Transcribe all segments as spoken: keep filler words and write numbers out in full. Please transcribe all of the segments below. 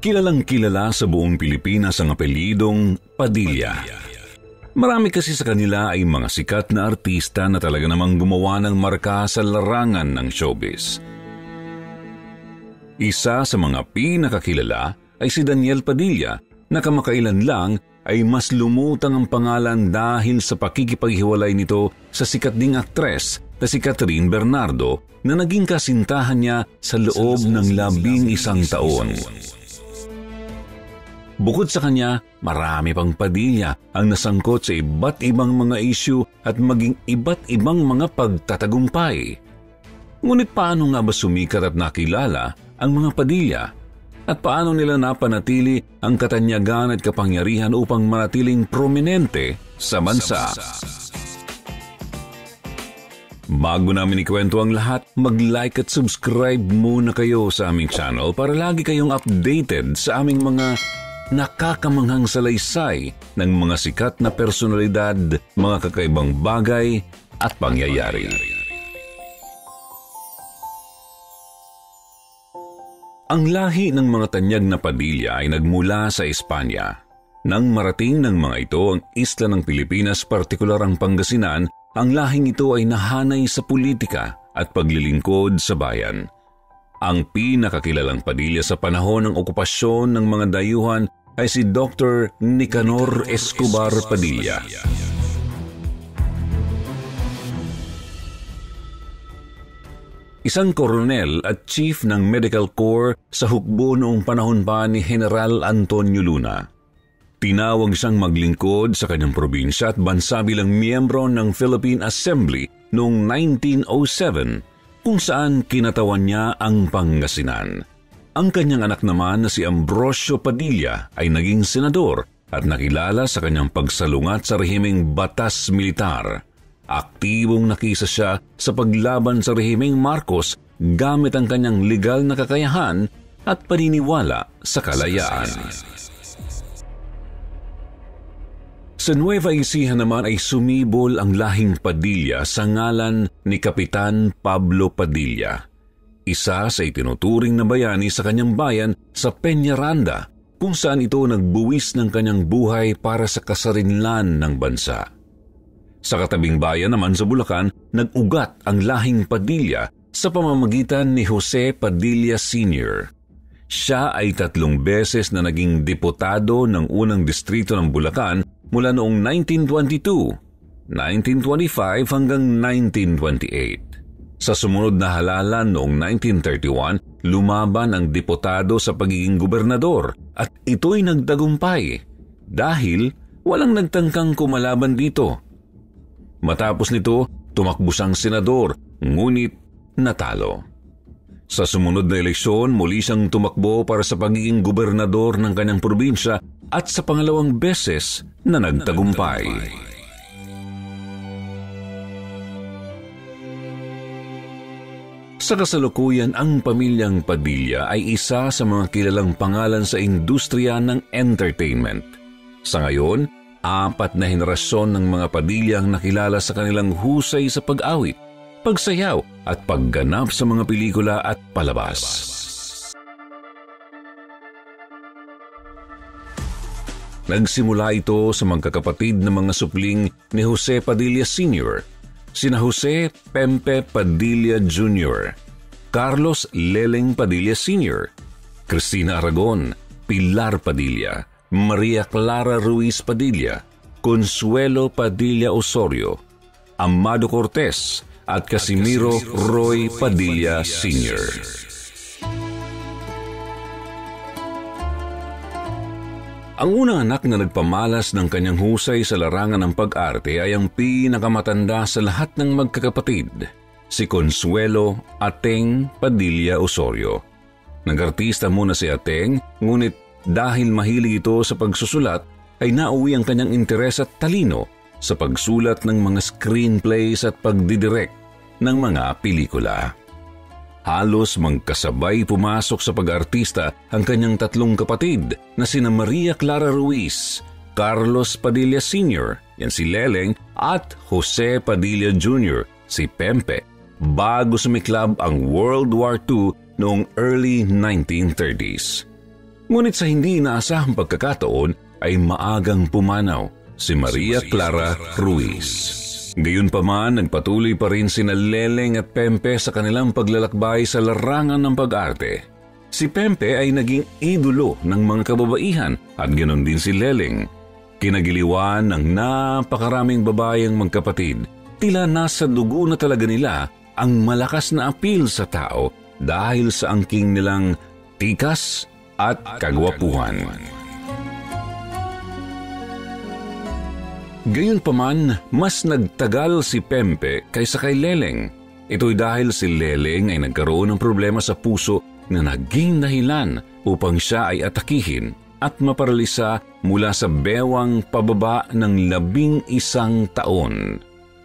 Kilalang kilala sa buong Pilipinas ang apelyidong Padilla. Marami kasi sa kanila ay mga sikat na artista na talaga namang gumawa ng marka sa larangan ng showbiz. Isa sa mga pinakakilala ay si Daniel Padilla na kamakailan lang ay mas lumutang ang pangalan dahil sa pakikipaghiwalay nito sa sikat ding aktres na si Kathryn Bernardo na naging kasintahan niya sa loob ng labing isang taon. Bukod sa kanya, marami pang Padilla ang nasangkot sa iba't ibang mga isyu at maging iba't ibang mga pagtatagumpay. Ngunit paano nga ba sumikat at nakilala ang mga Padilla? At paano nila napanatili ang katanyagan at kapangyarihan upang manatiling prominente sa bansa? Bago namin ikwento ang lahat, mag-like at subscribe muna kayo sa aming channel para lagi kayong updated sa aming mga nakakamanghang salaysay ng mga sikat na personalidad, mga kakaibang bagay at pangyayari. Ang lahi ng mga tanyag na Padilla ay nagmula sa Espanya. Nang marating ng mga ito ang isla ng Pilipinas, partikular ang Pangasinan, ang lahing ito ay nahanay sa politika at paglilingkod sa bayan. Ang pinakakilalang Padilla sa panahon ng okupasyon ng mga dayuhan ay si Doctor Nicanor Escobar Padilla. Isang koronel at chief ng Medical Corps sa hukbo noong panahon pa ni General Antonio Luna. Tinawag siyang maglingkod sa kanyang probinsya at bansa bilang miyembro ng Philippine Assembly noong nineteen oh seven, kung saan kinatawan niya ang Pangasinan. Ang kanyang anak naman na si Ambrosio Padilla ay naging senador at nakilala sa kanyang pagsalungat sa rehimeng batas militar. Aktibong nakisa siya sa paglaban sa rehimeng Marcos gamit ang kanyang legal na kakayahan at paniniwala sa kalayaan. Sa Nueva Ecija naman ay sumibol ang lahing Padilla sa ngalan ni Kapitan Pablo Padilla, isa sa itinuturing na bayani sa kanyang bayan sa Peñaranda, kung saan ito nagbuwis ng kanyang buhay para sa kasarinlan ng bansa. Sa katabing bayan naman sa Bulacan, nag-ugat ang lahing Padilla sa pamamagitan ni Jose Padilla Senior Siya ay tatlong beses na naging diputado ng unang distrito ng Bulacan mula noong nineteen twenty-two, nineteen twenty-five hanggang nineteen twenty-eight. Sa sumunod na halalan noong nineteen thirty-one, lumaban ang diputado sa pagiging gobernador at ito'y nagtagumpay dahil walang nagtangkang kumalaban dito. Matapos nito, tumakbo siyang senador ngunit natalo. Sa sumunod na eleksyon, muli siyang tumakbo para sa pagiging gobernador ng kanyang probinsya at sa pangalawang beses na nagtagumpay. Sa kasalukuyan, ang pamilyang Padilla ay isa sa mga kilalang pangalan sa industriya ng entertainment. Sa ngayon, apat na henerasyon ng mga Padilla ang nakilala sa kanilang husay sa pag-awit, pagsayaw at pagganap sa mga pelikula at palabas. Nagsimula ito sa magkakapatid na mga supling ni Jose Padilla Senior, sina Jose Pempe Padilla Junior, Carlos Leling Padilla Senior, Cristina Aragon, Pilar Padilla, Maria Clara Ruiz Padilla, Consuelo Padilla Osorio, Amado Cortes, at Casimiro Roy Padilla Senior Ang unang anak na nagpamalas ng kanyang husay sa larangan ng pag-arte ay ang pinakamatanda sa lahat ng magkakapatid, si Consuelo Ateng Padilla Osorio. Nag-artista muna si Ateng, ngunit dahil mahilig ito sa pagsusulat, ay nauwi ang kanyang interes at talino sa pagsulat ng mga screenplays at pagdidirect ng mga pelikula. Halos magkasabay pumasok sa pag-artista ang kanyang tatlong kapatid na sina Maria Clara Ruiz, Carlos Padilla Senior, yan si Leleng, at Jose Padilla Junior, si Pempe, bago sumiklab ang World War Two noong early nineteen thirties. Ngunit sa hindi inaasahang pagkakataon ay maagang pumanaw si Maria Clara Ruiz. Gayunpaman, nagpatuloy pa rin sina Leling at Pempe sa kanilang paglalakbay sa larangan ng pag-arte. Si Pempe ay naging idolo ng mga kababaihan at ganoon din si Leling. Kinagiliwan ng napakaraming babaeng magkapatid, tila nasa dugo na talaga nila ang malakas na apil sa tao dahil sa angking nilang tikas at kagwapuhan. Gayunpaman, mas nagtagal si Pempe kaysa kay Leling. Ito'y dahil si Leling ay nagkaroon ng problema sa puso na naging dahilan upang siya ay atakihin at maparalisa mula sa bewang pababa ng labing isang taon.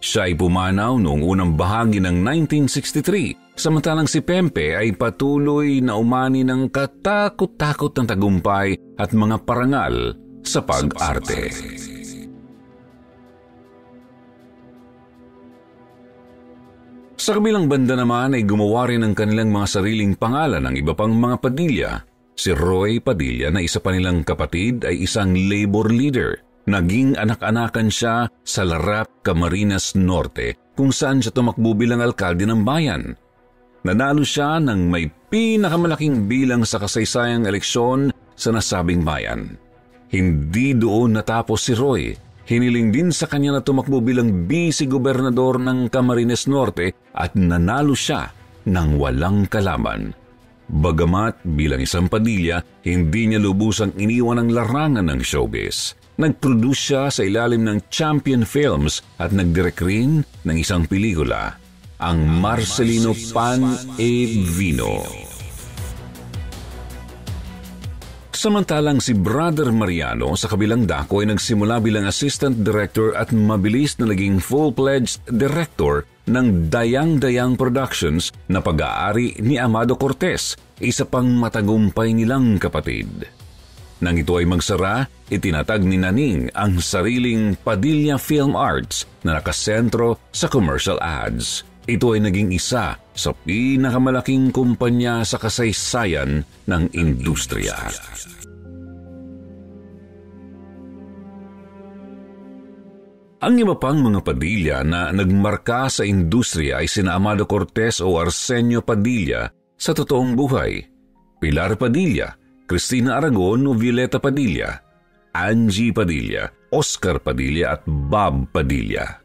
Siya ay pumanaw noong unang bahagi ng nineteen sixty-three, samantalang si Pempe ay patuloy na umani ng katakot-takot ng tagumpay at mga parangal sa pag-arte. Sa kabilang banda naman ay gumawa rin ng kanilang mga sariling pangalan ng iba pang mga Padilla. Si Roy Padilla na isa pa nilang kapatid ay isang labor leader. Naging anak-anakan siya sa Larap Camarines Norte kung saan siya tumakbo bilang alkalde ng bayan. Nanalo siya ng may pinakamalaking bilang sa kasaysayang eleksyon sa nasabing bayan. Hindi doon natapos si Roy. Hiniling din sa kanya na tumakbo bilang vice-gobernador ng Camarines Norte at nanalo siya ng walang kalaban. Bagamat bilang isang Padilla, hindi niya lubusang iniwan ang larangan ng showbiz. Nag-produce siya sa ilalim ng Champion Films at nagdirek rin ng isang pelikula, ang Marcelino Pan e Vino. Samantalang si Brother Mariano sa kabilang dako ay nagsimula bilang assistant director at mabilis na naging full-fledged director ng Dayang Dayang Productions na pag-aari ni Amado Cortes, isa pang matagumpay nilang kapatid. Nang ito ay magsara, itinatag ni Naning ang sariling Padilla Film Arts na nakasentro sa commercial ads. Ito ay naging isa sa pinakamalaking kumpanya sa kasaysayan ng industriya. Ang iba pang mga Padilla na nagmarka sa industriya ay sina Amado Cortes o Arsenio Padilla sa totoong buhay, Pilar Padilla, Cristina Aragon o Violeta Padilla, Angie Padilla, Oscar Padilla at Bam Padilla.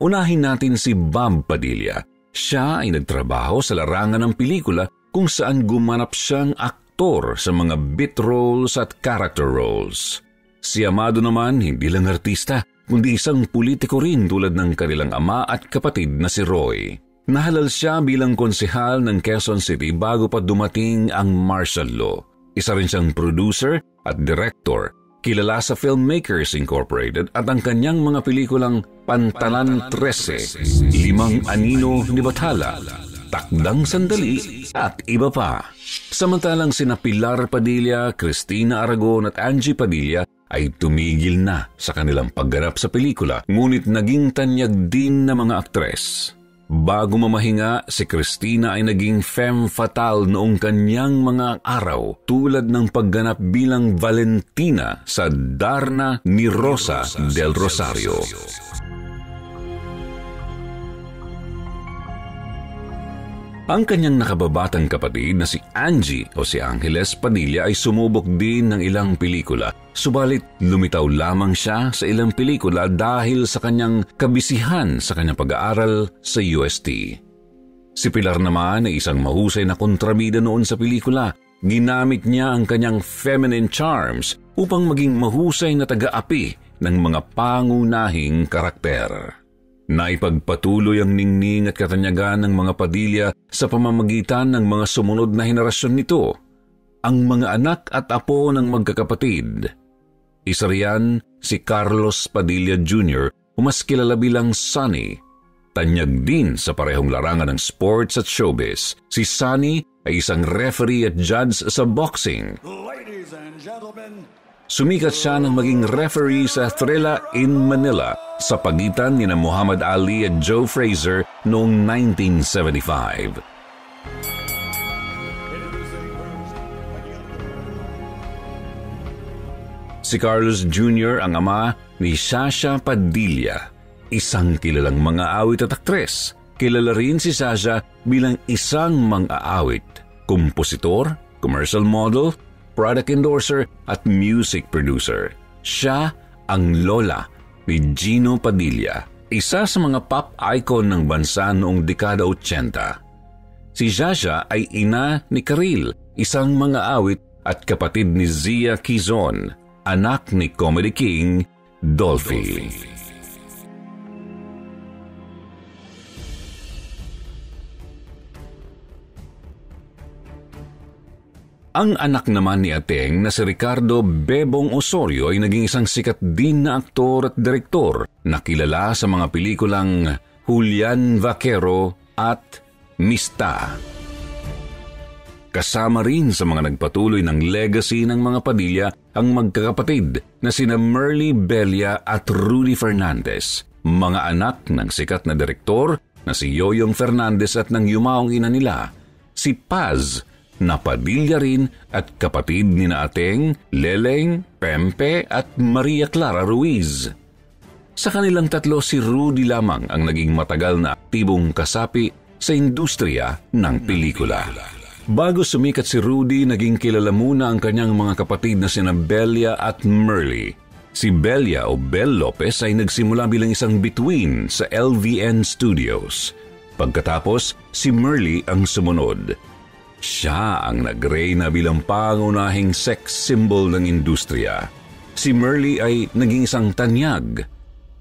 Unahin natin si Bam Padilla. Siya ay nagtrabaho sa larangan ng pelikula kung saan gumanap siyang aktor sa mga bit roles at character roles. Si Amado naman hindi lang artista, kundi isang politiko rin tulad ng kanilang ama at kapatid na si Roy. Nahalal siya bilang konsehal ng Quezon City bago pa dumating ang martial law. Isa rin siyang producer at director. Kilala sa Filmmakers Incorporated at ang kanyang mga pelikulang Pantalan trese, Limang Anino ni Bathala, Takdang Sandali at iba pa. Samantalang sina Pilar Padilla, Cristina Aragon at Angie Padilla ay tumigil na sa kanilang pagganap sa pelikula ngunit naging tanyag din na mga aktres. Bago mamahinga, si Cristina ay naging femme fatale noong kanyang mga araw tulad ng pagganap bilang Valentina sa Darna ni Rosa del Rosario. Ang kanyang nakababatang kapatid na si Angie o si Angeles Padilla ay sumubok din ng ilang pelikula, subalit lumitaw lamang siya sa ilang pelikula dahil sa kanyang kabisihan sa kanyang pag-aaral sa U S T. Si Pilar naman ay isang mahusay na kontrabida noon sa pelikula. Ginamit niya ang kanyang feminine charms upang maging mahusay na taga-api ng mga pangunahing karakter. Naipagpatuloy ang ningning at katanyagan ng mga Padilla sa pamamagitan ng mga sumunod na henerasyon nito, ang mga anak at apo ng magkakapatid. Isa riyan si Carlos Padilla Junior o mas kilala bilang Sonny. Tanyag din sa parehong larangan ng sports at showbiz. Si Sonny ay isang referee at judge sa boxing. Ladies and gentlemen, sumikat siya ng maging referee sa Thrilla in Manila sa pagitan ni na Muhammad Ali at Joe Frazier noong nineteen seventy-five. Si Carlos Junior ang ama ni Sasha Padilla, isang kilalang mang-aawit at aktres. Kilala rin si Sasha bilang isang mang-aawit, kompositor, commercial model, product endorser at music producer. Siya ang lola ni Gino Padilla, isa sa mga pop icon ng bansa noong dekada eighty. Si Sasha ay ina ni Karil, isang mang-aawit at kapatid ni Zia Quezon, anak ni Comedy King Dolphy. Ang anak naman ni Ateng na si Ricardo Bebong Osorio ay naging isang sikat din na aktor at direktor na kilala sa mga pelikulang Julian Vaquero at Mista. Kasama rin sa mga nagpatuloy ng legacy ng mga Padilla ang magkakapatid na sina Merly, Belia at Rudy Fernandez, mga anak ng sikat na direktor na si Yoyong Fernandez at ng yumaong ina nila, si Paz na Padilla rin at kapatid ni Ateng, Leleng, Pempe at Maria Clara Ruiz. Sa kanilang tatlo si Rudy lamang ang naging matagal na aktibong kasapi sa industriya ng pelikula. Bago sumikat si Rudy, naging kilala muna ang kanyang mga kapatid na sina Belia at Merly. Si Belia o Bel Lopez ay nagsimula bilang isang bituin sa L V N Studios. Pagkatapos, si Merly ang sumunod. Siya ang nagreyna bilang pangunahing sex symbol ng industriya. Si Merly ay naging isang tanyag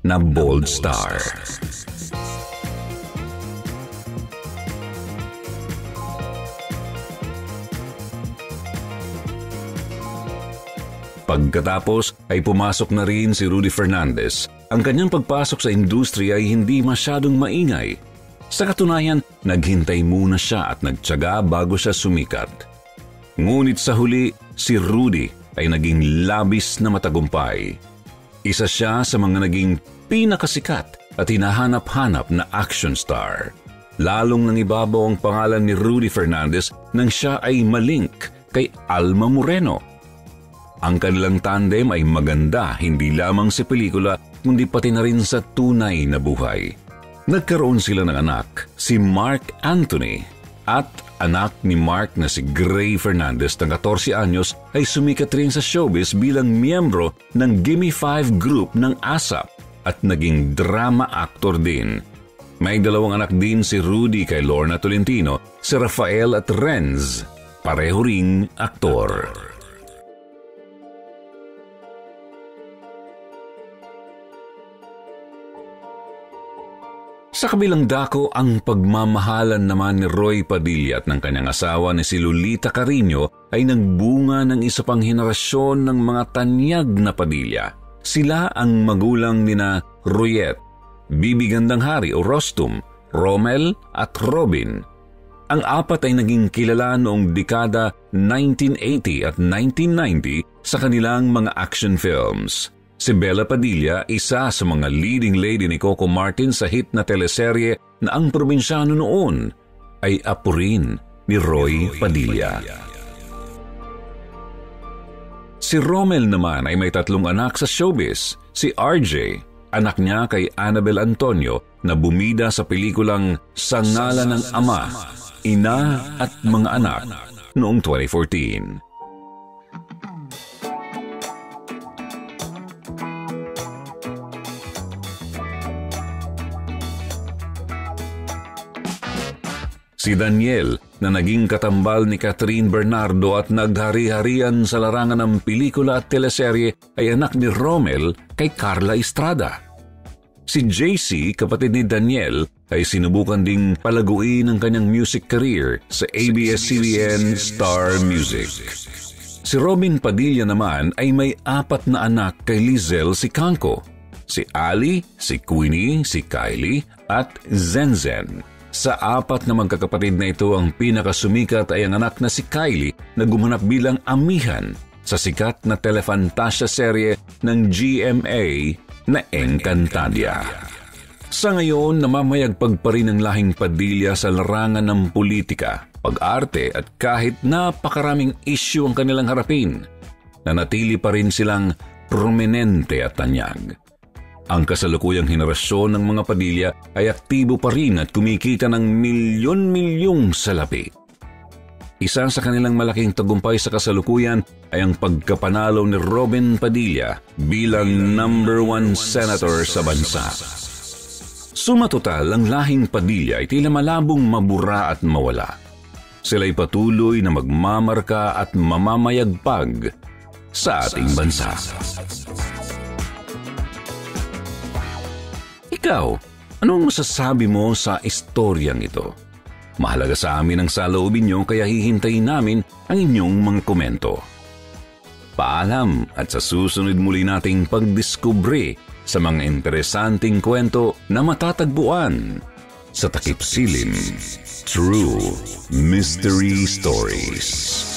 na bold star. Pagkatapos ay pumasok na rin si Rudy Fernandez. Ang kanyang pagpasok sa industriya ay hindi masyadong maingay. Sa katunayan, naghintay muna siya at nagtiyaga bago siya sumikat. Ngunit sa huli, si Rudy ay naging labis na matagumpay. Isa siya sa mga naging pinakasikat at hinahanap-hanap na action star. Lalong nangibabaw ang pangalan ni Rudy Fernandez nang siya ay malink kay Alma Moreno. Ang kanilang tandem ay maganda hindi lamang sa pelikula kundi pati na rin sa tunay na buhay. Nagkaroon sila ng anak, si Mark Anthony at anak ni Mark na si Gray Fernandez ng fourteen anyos ay sumikat rin sa showbiz bilang miyembro ng Gimme five group ng ASAP at naging drama actor din. May dalawang anak din si Rudy kay Lorna Tolentino, si Rafael at Renz, pareho ring aktor. Sa kabilang dako, ang pagmamahalan naman ni Roy Padilla at ng kanyang asawa na si Lolita Carino ay nagbunga ng isa pang henerasyon ng mga tanyag na Padilla. Sila ang magulang nina Royet, Bibi Gandanghari o Rostum, Romel at Robin. Ang apat ay naging kilala noong dekada nineteen eighty at nineteen ninety sa kanilang mga action films. Si Bella Padilla, isa sa mga leading lady ni Coco Martin sa hit na teleserye na Ang Probinsyano Noon, ay apo rin ni Roy Padilla. Si Romel naman ay may tatlong anak sa showbiz. Si R J, anak niya kay Annabel Antonio na bumida sa pelikulang Sa Ngala ng Ama, Ina at Mga Anak noong twenty fourteen. Si Daniel na naging katambal ni Kathryn Bernardo at nagdari-harian sa larangan ng pelikula at teleserye ay anak ni Romel kay Carla Estrada. Si J C, kapatid ni Daniel, ay sinubukan ding palaguin ang kanyang music career sa A B S C B N Star Music. Si Robin Padilla naman ay may apat na anak kay Lizel Sikanko, si Ali, si Queenie, si Kylie at Zenzen. Sa apat na magkakapatid na ito, ang pinakasumikat ay ang anak na si Kylie na gumanap bilang amihan sa sikat na Telefantasia serye ng G M A na Encantadia. Sa ngayon, namamayagpag pa rin ang lahing Padilla sa larangan ng politika, pag-arte at kahit napakaraming isyu ang kanilang harapin. Nanatili pa rin silang prominente at tanyag. Ang kasalukuyang henerasyon ng mga Padilla ay aktibo pa rin at kumikita ng milyon-milyong salapi. Isa sa kanilang malaking tagumpay sa kasalukuyan ay ang pagkapanalo ni Robin Padilla bilang number one senator sa bansa. Sumatotal, ang lahing Padilla ay tila malabong mabura at mawala. Sila'y patuloy na magmamarka at mamamayagpag sa ating bansa. Ikaw, anong masasabi mo sa istoryang ito? Mahalaga sa amin ang saloobin nyo kaya hihintayin namin ang inyong mga komento. Paalam at sa susunod muli nating pagdiskubre sa mga interesanting kwento na matatagpuan sa Takip Silim True Mystery Stories.